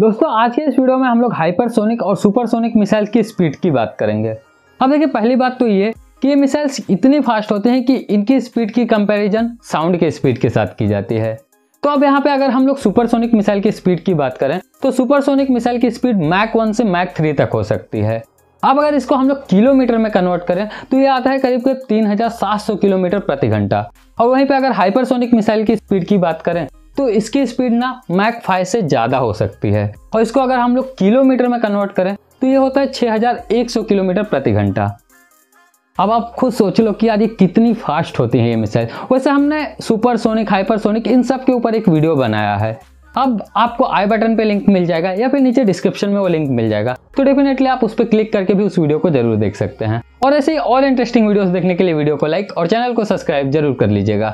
दोस्तों आज के इस वीडियो में हम लोग हाइपरसोनिक और सुपरसोनिक मिसाइल की स्पीड की बात करेंगे। अब देखिए, पहली बात तो ये कि ये मिसाइल्स इतनी फास्ट होते हैं कि इनकी स्पीड की कंपैरिजन साउंड के स्पीड के साथ की जाती है। तो अब यहाँ पे अगर हम लोग सुपरसोनिक मिसाइल की स्पीड की बात करें तो सुपरसोनिक मिसाइल की स्पीड मैक 1 से मैक 3 तक हो सकती है। अब अगर इसको हम लोग किलोमीटर में कन्वर्ट करें तो ये आता है करीब करीब 3700 किलोमीटर प्रति घंटा। और वहीं पे अगर हाइपरसोनिक मिसाइल की स्पीड की बात करें तो इसकी स्पीड ना मैक 5 से ज़्यादा हो सकती है। और इसको अगर हम लोग किलोमीटर में कन्वर्ट करें तो ये होता है 6100 किलोमीटर प्रति घंटा। अब आप खुद सोच लो कि यार ये कितनी फास्ट होती है ये मिसाइल। वैसे हमने सुपरसोनिक, हाइपरसोनिक इन सब के ऊपर एक वीडियो बनाया है। अब आपको आई बटन पे लिंक मिल जाएगा या फिर नीचे डिस्क्रिप्शन में वो लिंक मिल जाएगा, तो डेफिनेटली आप उस पर क्लिक करके भी उस वीडियो को जरूर देख सकते हैं। और ऐसे ही और इंटरेस्टिंग वीडियोस देखने के लिए वीडियो को लाइक और चैनल को सब्सक्राइब जरूर कर लीजिएगा।